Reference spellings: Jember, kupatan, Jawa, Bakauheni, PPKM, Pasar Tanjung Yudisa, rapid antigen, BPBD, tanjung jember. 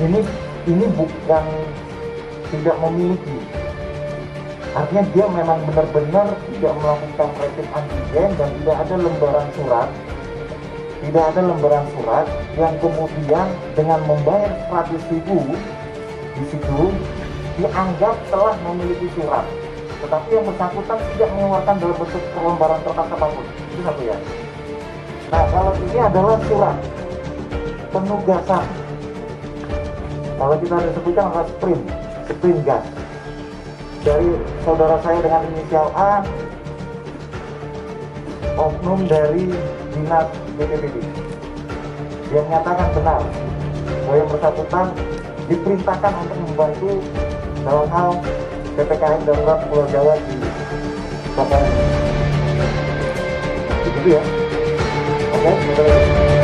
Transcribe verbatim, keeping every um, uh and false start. ini ini bukan tidak memiliki, artinya dia memang benar-benar tidak melakukan rapid antigen dan tidak ada lembaran surat, tidak ada lembaran surat yang kemudian dengan membayar seratus ribu di situ dianggap telah memiliki surat, tetapi yang bersangkutan tidak mengeluarkan dalam bentuk lembaran kertas apapun. Itu satu ya. Nah, kalau ini adalah surat penugasan, kalau kita disebutkan adalah sprint, sprint gas dari saudara saya dengan inisial A, oknum dari Dinas B P B D, yang menyatakan benar bahwa yang bersangkutan diperintahkan untuk membantu dalam hal P P K M darurat Pulau Jawa di Bakauheni. Begitu ya. Oke, okay.